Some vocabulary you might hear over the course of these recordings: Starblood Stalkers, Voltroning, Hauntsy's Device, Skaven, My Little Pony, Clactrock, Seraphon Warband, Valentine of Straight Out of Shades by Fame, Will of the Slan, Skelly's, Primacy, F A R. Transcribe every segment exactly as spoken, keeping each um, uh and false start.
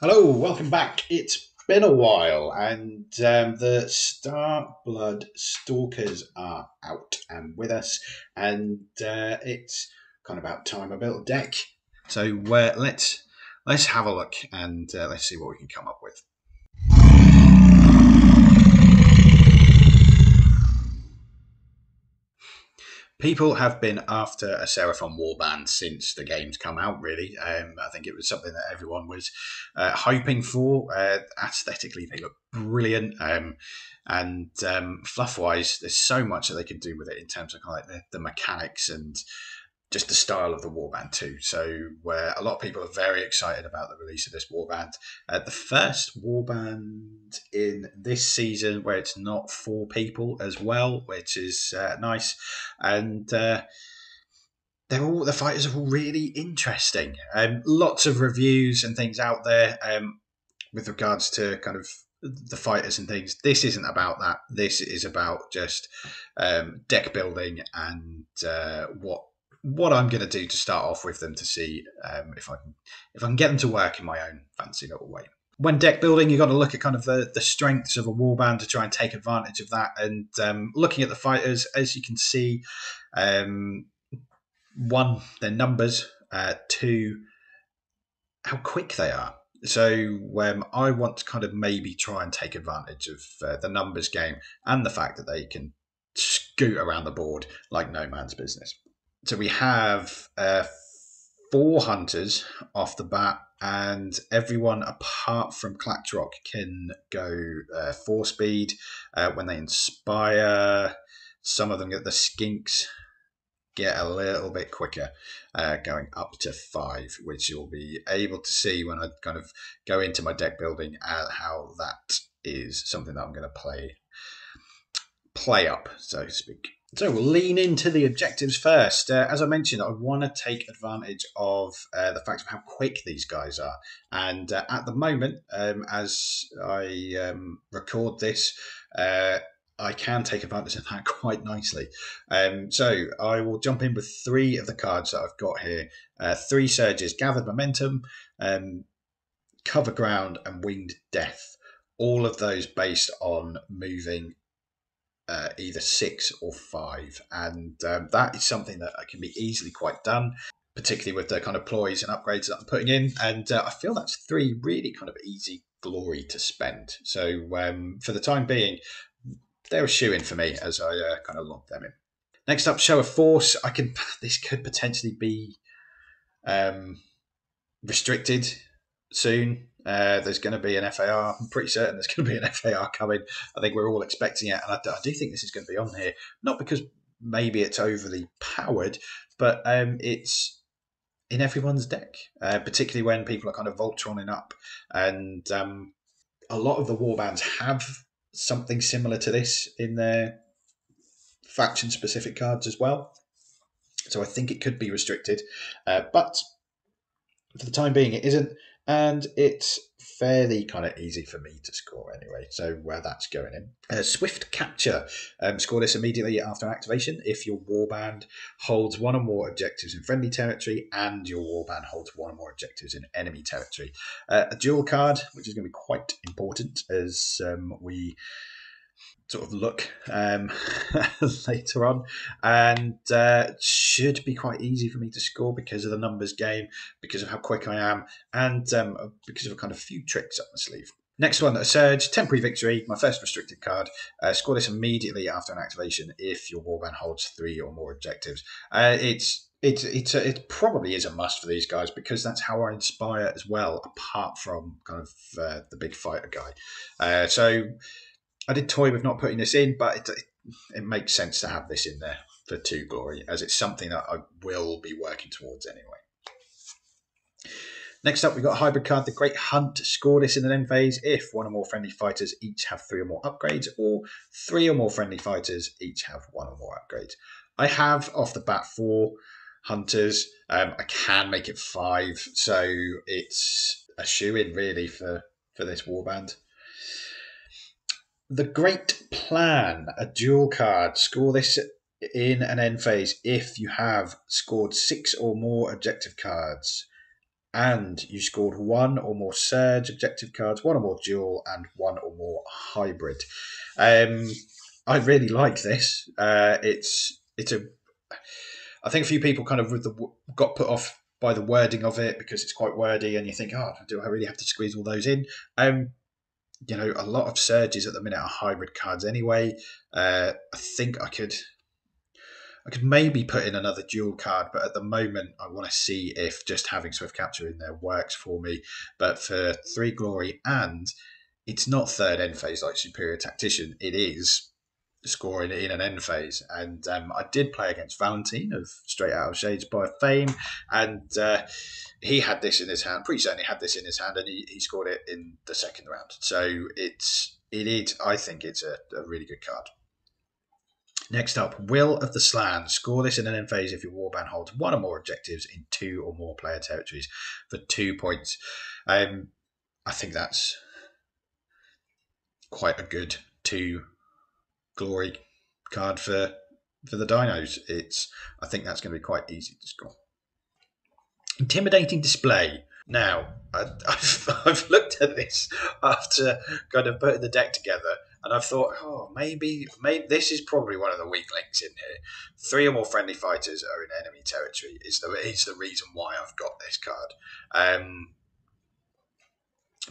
Hello, welcome back. It's been a while, and um, the Starblood Stalkers are out and with us, and uh, it's kind of about time I built a deck. So uh, let's let's have a look and uh, let's see what we can come up with. People have been after a Seraphon Warband since the game's come out, really. Um, I think it was something that everyone was uh, hoping for. Uh, aesthetically, they look brilliant. Um, and um, fluff-wise, there's so much that they can do with it in terms of kind of like the, the mechanics and just the style of the Warband too. So uh, a lot of people are very excited about the release of this Warband. Uh, the first Warband in this season where it's not four people as well, which is uh, nice. And uh, they're all, the fighters are all really interesting. Um, lots of reviews and things out there um, with regards to kind of the fighters and things. This isn't about that. This is about just um, deck building and uh, what what I'm going to do to start off with them to see um, if I can if I can get them to work in my own fancy little way. When deck building, you've got to look at kind of the, the strengths of a warband to try and take advantage of that. And um, looking at the fighters, as you can see, um, one, their numbers, uh, two, how quick they are. So um, I want to kind of maybe try and take advantage of uh, the numbers game and the fact that they can scoot around the board like no man's business. So we have uh, four hunters off the bat, and everyone apart from Clactrock can go uh, four speed uh, when they inspire. Some of them get the skinks, get a little bit quicker, uh, going up to five, which you'll be able to see when I kind of go into my deck building uh, how that is something that I'm going to play play up, so to speak. So we'll lean into the objectives first. Uh, as I mentioned, I want to take advantage of uh, the fact of how quick these guys are. And uh, at the moment, um, as I um, record this, uh, I can take advantage of that quite nicely. Um, so I will jump in with three of the cards that I've got here. Uh, three Surges, Gathered Momentum, um, Cover Ground and Winged Death. All of those based on moving Uh, either six or five, and um, that is something that can be easily quite done, particularly with the kind of ploys and upgrades that I'm putting in. And uh, I feel that's three really kind of easy glory to spend. So um, for the time being, they're a shoe-in for me as I uh, kind of lock them in. Next up, Show of Force. I can. This could potentially be um, restricted soon. Uh, there's going to be an F A R. I'm pretty certain there's going to be an F A R coming. I think we're all expecting it, and I, I do think this is going to be on here. Not because maybe it's overly powered, but um, it's in everyone's deck, uh, particularly when people are kind of Voltroning up. And um, a lot of the warbands have something similar to this in their faction-specific cards as well. So I think it could be restricted. Uh, but for the time being, it isn't. And it's fairly kind of easy for me to score anyway, so where that's going in. Uh, Swift Capture. Um, score this immediately after activation if your warband holds one or more objectives in friendly territory and your warband holds one or more objectives in enemy territory. Uh, a dual card, which is going to be quite important as um, we sort of look um, later on, and uh, should be quite easy for me to score because of the numbers game, because of how quick I am, and um, because of a kind of few tricks up my sleeve. Next one, a Surge, Temporary Victory, my first restricted card. Uh, score this immediately after an activation if your warband holds three or more objectives. Uh, it's It, it, it probably is a must for these guys because that's how I inspire as well, apart from kind of uh, the big fighter guy. Uh, so I did toy with not putting this in, but it, it makes sense to have this in there for two glory, as it's something that I will be working towards anyway. Next up, we've got a hybrid card, the Great Hunt. Score this in an end phase if one or more friendly fighters each have three or more upgrades, or three or more friendly fighters each have one or more upgrades. I have, off the bat, four hunters. Um, I can make it five, so it's a shoe-in, really, for, for this warband. The Great Plan, a dual card. Score this in an end phase if you have scored six or more objective cards and you scored one or more Surge objective cards, one or more Duel, and one or more Hybrid. Um, I really like this. Uh, it's it's a. I think a few people kind of with the, got put off by the wording of it because it's quite wordy, and you think, oh, do I really have to squeeze all those in? Um, you know, a lot of Surges at the minute are hybrid cards anyway. Uh, I think I could. I could maybe put in another dual card, but at the moment I want to see if just having Swift Capture in there works for me. But for three glory, and it's not third end phase like Superior Tactician. It is scoring in an end phase. And um, I did play against Valentine of Straight Out of Shades by Fame, and uh, he had this in his hand, pretty certainly had this in his hand, and he, he scored it in the second round. So it's it is, I think it's a, a really good card. Next up, Will of the Slan. Score this in an end phase if your warband holds one or more objectives in two or more player territories for two points. Um, I think that's quite a good two glory card for for the dinos. It's I think that's going to be quite easy to score. Intimidating Display. Now, I, I've, I've looked at this after kind of putting the deck together, and I've thought, oh, maybe, maybe this is probably one of the weak links in here. Three or more friendly fighters are in enemy territory is the, is the reason why I've got this card. Um,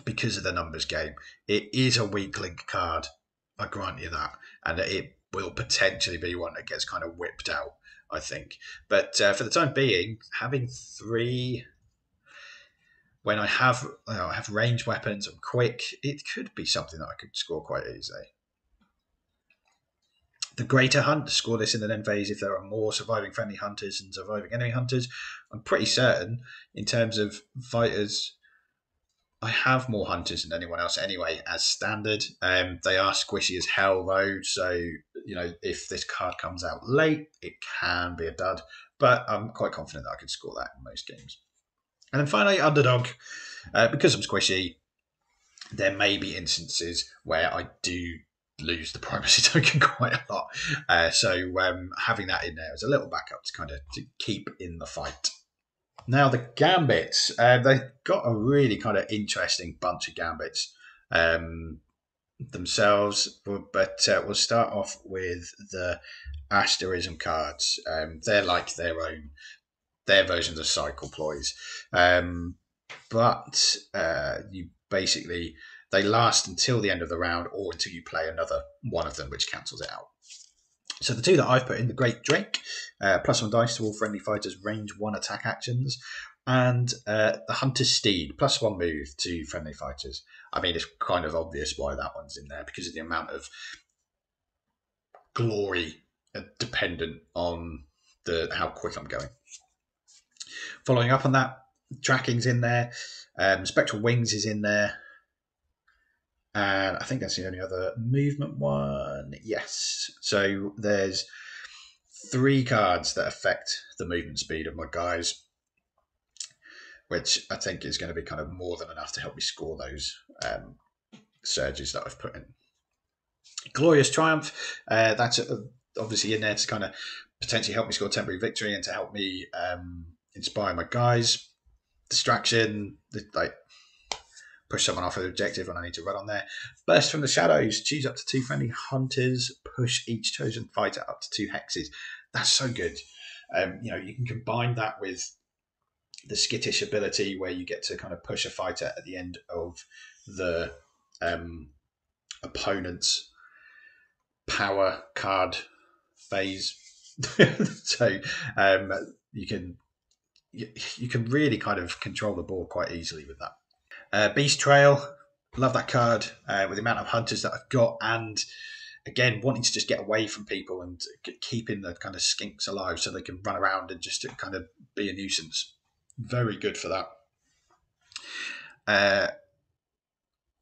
because of the numbers game. It is a weak link card, I grant you that. And it will potentially be one that gets kind of whipped out, I think. But uh, for the time being, having three... When I have, you know, I have range weapons, I'm quick. It could be something that I could score quite easily. The Greater Hunt. Score this in an end phase if there are more surviving friendly hunters than surviving enemy hunters. I'm pretty certain in terms of fighters, I have more hunters than anyone else anyway, as standard. Um, they are squishy as hell though, so you know if this card comes out late, it can be a dud. But I'm quite confident that I could score that in most games. And then finally, Underdog. Uh, because I'm squishy, there may be instances where I do lose the primacy token quite a lot. Uh, so um, having that in there is a little backup to kind of to keep in the fight. Now the Gambits. Uh, they've got a really kind of interesting bunch of Gambits um, themselves. But uh, we'll start off with the Asterism cards. Um, they're like their own... Their versions of cycle ploys, um, but uh, you basically they last until the end of the round or until you play another one of them, which cancels it out. So the two that I've put in, the Great Drake, uh, plus one dice to all friendly fighters' range one attack actions, and uh, the Hunter's Steed, plus one move to friendly fighters. I mean, it's kind of obvious why that one's in there because of the amount of glory dependent on the how quick I'm going. Following up on that, Tracking's in there, um, Spectral Wings is in there, and I think that's the only other movement one. Yes. So there's three cards that affect the movement speed of my guys, which I think is going to be kind of more than enough to help me score those um, surges that I've put in. Glorious Triumph, uh, that's obviously in there to kind of potentially help me score temporary victory and to help me... Um, inspire my guys. Distraction, like push someone off an objective when I need to run on there. Burst from the Shadows, choose up to two friendly hunters, push each chosen fighter up to two hexes. That's so good. Um, you know, you can combine that with the Skittish ability where you get to kind of push a fighter at the end of the um, opponent's power card phase. So um, you can You can really kind of control the board quite easily with that. Uh, Beast Trail, love that card uh, with the amount of hunters that I've got, and again wanting to just get away from people and keeping the kind of skinks alive so they can run around and just to kind of be a nuisance. Very good for that. Uh,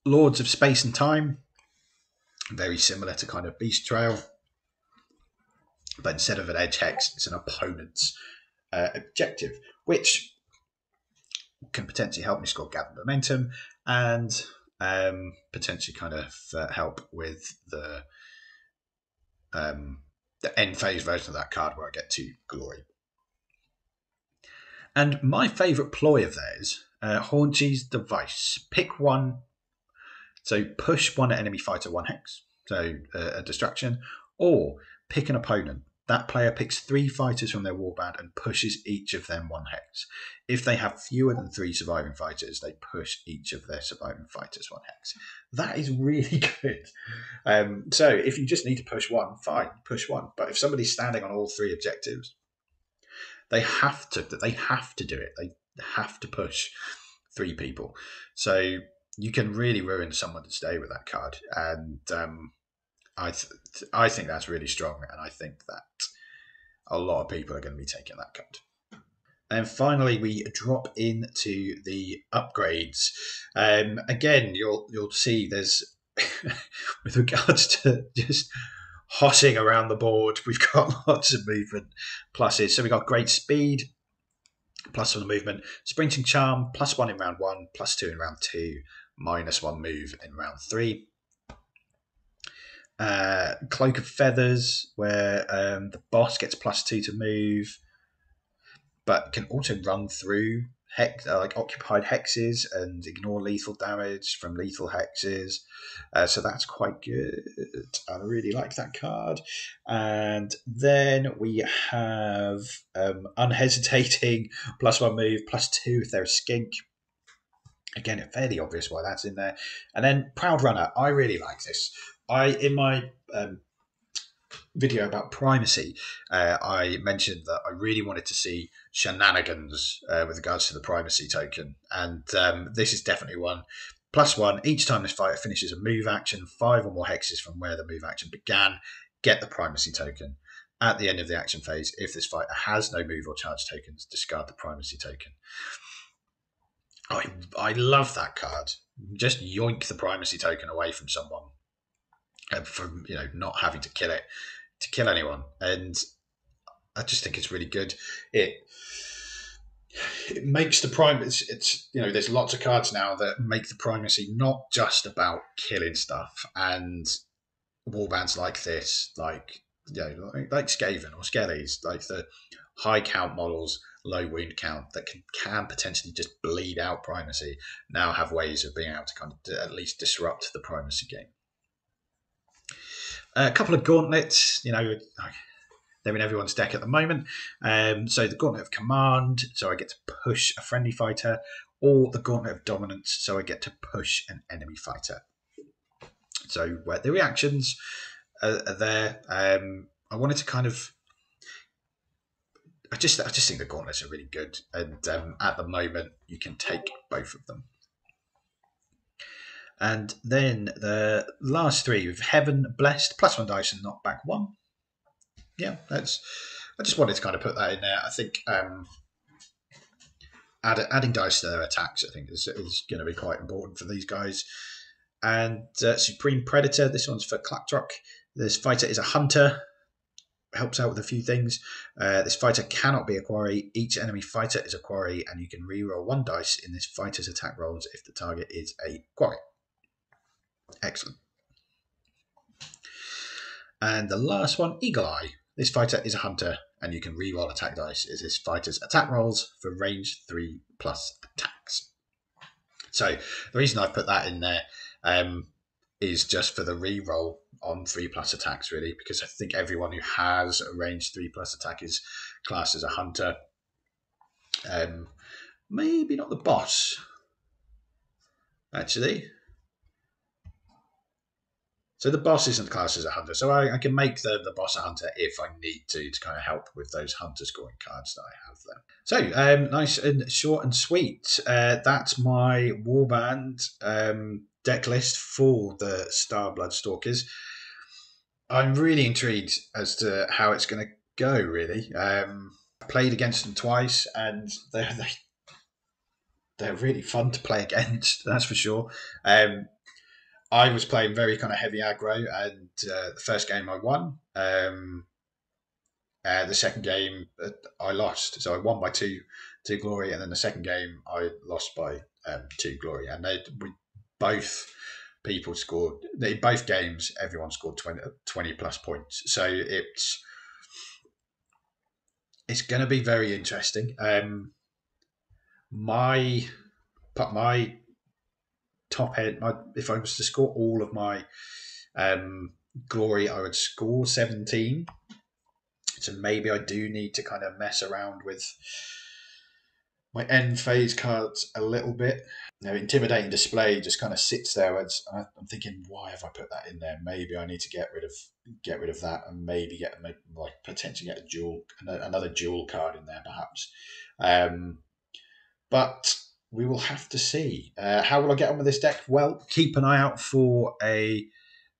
Lords of Space and Time, very similar to kind of Beast Trail, but instead of an edge hex, it's an opponent's uh, objective, which can potentially help me score gather momentum and um, potentially kind of uh, help with the um, the end phase version of that card where I get to glory. And my favourite ploy of theirs, uh, Hauntsy's Device. Pick one, so push one enemy fighter one hex, so uh, a distraction, or pick an opponent. That player picks three fighters from their warband and pushes each of them one hex. If they have fewer than three surviving fighters, they push each of their surviving fighters one hex. That is really good. Um, so if you just need to push one, fine, push one. But if somebody's standing on all three objectives, they have to. They have to do it. They have to push three people. So you can really ruin someone's day with that card. And um, I, th I think that's really strong, and I think that a lot of people are going to be taking that card. And finally, we drop into the upgrades. Um, again, you'll you'll see there's with regards to just hossing around the board, we've got lots of movement pluses. So we've got great speed, plus one movement, sprinting charm, plus one in round one, plus two in round two, minus one move in round three. Uh, Cloak of Feathers, where um, the boss gets plus two to move, but can also run through hex, uh, like occupied hexes, and ignore lethal damage from lethal hexes. Uh, so that's quite good. I really like that card. And then we have um, Unhesitating, plus one move, plus two if they're a skink. Again, it's fairly obvious why that's in there. And then Proud Runner. I really like this. I in my um, video about primacy, uh, I mentioned that I really wanted to see shenanigans uh, with regards to the primacy token, and um, this is definitely one. Plus one each time this fighter finishes a move action, five or more hexes from where the move action began, get the primacy token. At the end of the action phase, if this fighter has no move or charge tokens, discard the primacy token. I I love that card. Just yoink the primacy token away from someone. From you know not having to kill it to kill anyone, and I just think it's really good. It it makes the primacy. It's you know there's lots of cards now that make the primacy not just about killing stuff, and warbands like this, like you know, like, like Skaven or Skelly's, like the high count models, low wound count that can can potentially just bleed out primacy. Now have ways of being able to kind of at least disrupt the primacy game. A couple of gauntlets, you know, they're in everyone's deck at the moment. Um, so the Gauntlet of Command, so I get to push a friendly fighter, or the Gauntlet of Dominance, so I get to push an enemy fighter. So where the reactions are, are there. Um, I wanted to kind of, I just, I just think the gauntlets are really good, and um, at the moment you can take both of them. And then the last three with Heaven, Blessed, plus one dice and knock back one. Yeah, that's. I just wanted to kind of put that in there. I think um, add, adding dice to their attacks, I think, is, is going to be quite important for these guys. And uh, Supreme Predator, this one's for Clactrock. This fighter is a hunter, helps out with a few things. Uh, this fighter cannot be a quarry. Each enemy fighter is a quarry, and you can reroll one dice in this fighter's attack rolls if the target is a quarry. Excellent. And the last one, Eagle Eye. This fighter is a hunter, and you can reroll attack dice. Is this fighter's attack rolls for range three plus attacks. So the reason I've put that in there um, is just for the reroll on three plus attacks, really, because I think everyone who has a range three plus attack is classed as a hunter. Um, maybe not the boss, actually. So the boss isn't classed as a hunter, so I, I can make the, the boss a hunter if I need to, to kind of help with those hunter scoring cards that I have there. So um, nice and short and sweet. Uh, that's my Warband um, deck list for the Starblood Stalkers. I'm really intrigued as to how it's going to go, really. Um, I played against them twice, and they're, they, they're really fun to play against, that's for sure. Um, I was playing very kind of heavy aggro, and uh, the first game I won. Um, uh, the second game uh, I lost, so I won by two, two glory, and then the second game I lost by um, two glory. And they, we both people scored in both games. Everyone scored twenty, twenty plus points, so it's it's going to be very interesting. Um, my put my top end, my, if I was to score all of my um, glory, I would score seventeen. So maybe I do need to kind of mess around with my end phase cards a little bit. Now, Intimidating Display just kind of sits there. And I'm thinking, why have I put that in there? Maybe I need to get rid of get rid of that, and maybe get like potentially get a dual another dual card in there, perhaps. Um, but we will have to see. Uh, how will I get on with this deck? Well, keep an eye out for a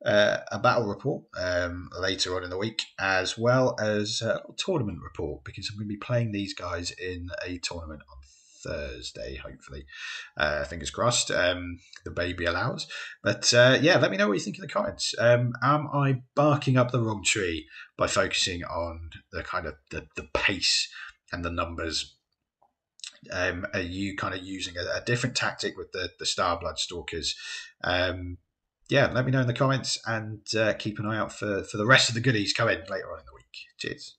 uh, a battle report um, later on in the week, as well as a tournament report, because I'm going to be playing these guys in a tournament on Thursday, hopefully. Uh, fingers crossed, um, the baby allows. But uh, yeah, let me know what you think in the comments. Um, am I barking up the wrong tree by focusing on the kind of the, the pace and the numbers? Um, are you kind of using a, a different tactic with the, the Starblood Stalkers? Um, yeah, let me know in the comments, and uh, keep an eye out for, for the rest of the goodies coming later on in the week. Cheers.